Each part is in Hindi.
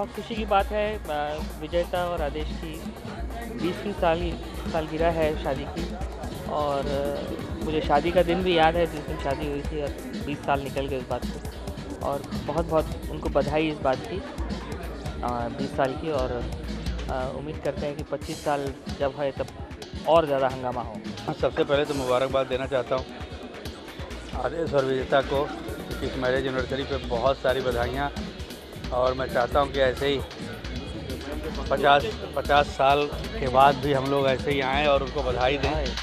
बहुत खुशी की बात है, विजयता और आदेश की 20वीं सालगिरह है शादी की। और मुझे शादी का दिन भी याद है जिस दिन शादी हुई थी, और 20 साल निकल गए इस बात को। और बहुत बहुत उनको बधाई इस बात की 20 साल की। और उम्मीद करते हैं कि 25 साल जब है तब और ज़्यादा हंगामा हो। सबसे पहले तो मुबारकबाद देना चाहता हूँ आदेश और विजेता को इस मैरिज एनिवर्सरी पर बहुत सारी बधाइयाँ। और मैं चाहता हूं कि ऐसे ही 50 साल के बाद भी हम लोग ऐसे ही आएँ और उनको बधाई दें।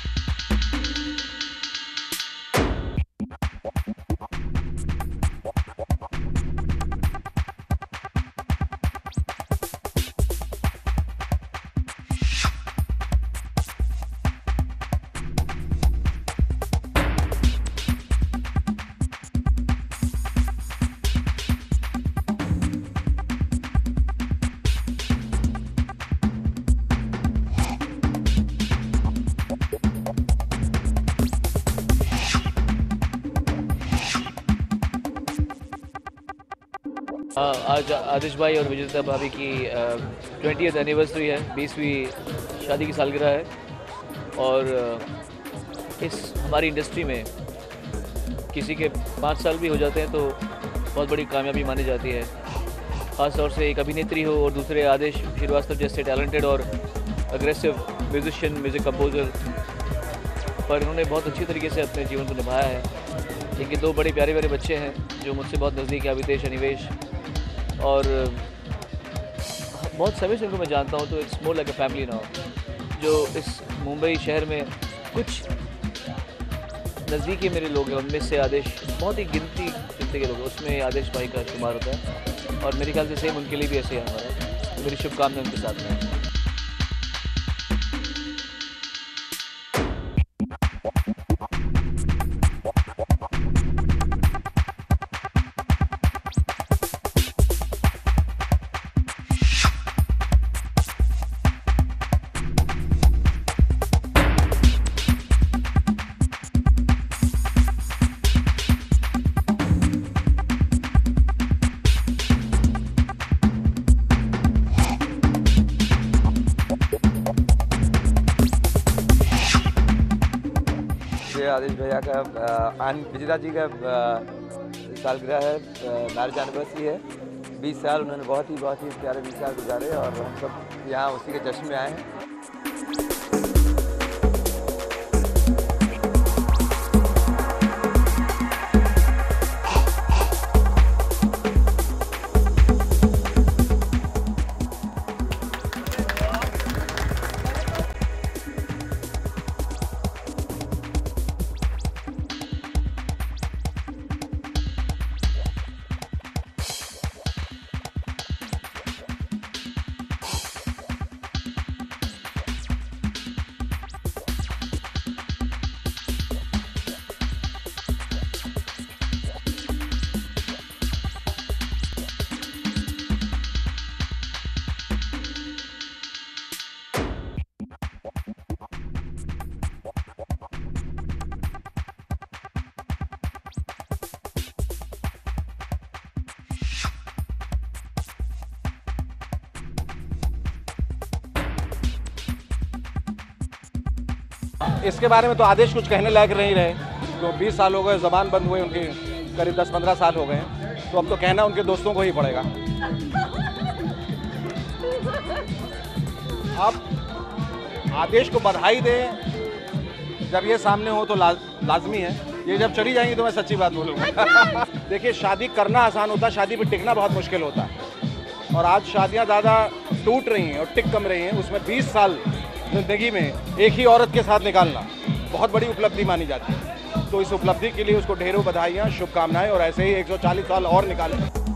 आज आदेश भाई और विजेता भाभी की 20th एनिवर्सरी है, 20वीं शादी की सालगिरह है। और इस हमारी इंडस्ट्री में किसी के 5 साल भी हो जाते हैं तो बहुत बड़ी कामयाबी मानी जाती है। ख़ास तौर से एक अभिनेत्री हो और दूसरे आदेश श्रीवास्तव जैसे टैलेंटेड और अग्रेसिव म्यूजिशियन, म्यूज़िक कंपोज़र। पर इन्होंने बहुत अच्छी तरीके से अपने जीवन को निभाया है। इनके 2 बड़े प्यारे प्यारे बच्चे हैं जो मुझसे बहुत नज़दीक है, आदेश अनिवेश। और बहुत सभी से मैं जानता हूँ तो it's more like a family now. जो इस मुंबई शहर में कुछ नज़दीकी मेरे लोग हैं, उनमें से आदेश बहुत ही गिनती के लोग हैं, उसमें आदेश भाई का शुमार होता है। और मेरे ख्याल से सेम उनके लिए भी ऐसे है हमारा। तो मेरी शुभकामनाएं उनके साथ में। आदेश भैया का विजेता जी का सालगिरह है, मैरिज एनिवर्सरी है। 20 साल उन्होंने बहुत ही प्यारे 20 साल गुजारे और हम सब यहाँ उसी के जश्न में आए हैं। इसके बारे में तो आदेश कुछ कहने लायक नहीं रहे, तो 20 साल हो गए ज़बान बंद हुए उनकी, करीब 10-15 साल हो गए, तो अब तो कहना उनके दोस्तों को ही पड़ेगा। आप आदेश को बधाई दें, जब ये सामने हो तो लाजमी है, ये जब चली जाएंगी तो मैं सच्ची बात बोलूँगा। देखिए, शादी करना आसान होता है, शादी पे टिकना बहुत मुश्किल होता है, और आज शादियाँ ज़्यादा टूट रही हैं और टिक कम रही हैं, उसमें 20 साल ज़िंदगी में एक ही औरत के साथ निकालना बहुत बड़ी उपलब्धि मानी जाती है, तो इस उपलब्धि के लिए उसको ढेरों बधाइयाँ, शुभकामनाएँ, और ऐसे ही 140 साल और निकालें।